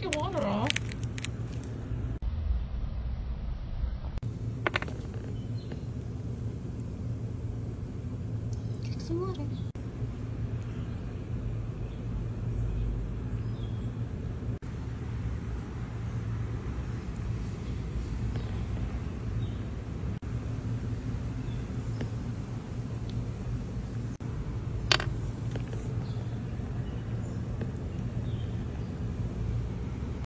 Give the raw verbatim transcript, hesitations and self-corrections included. Knock your water off. Take some water.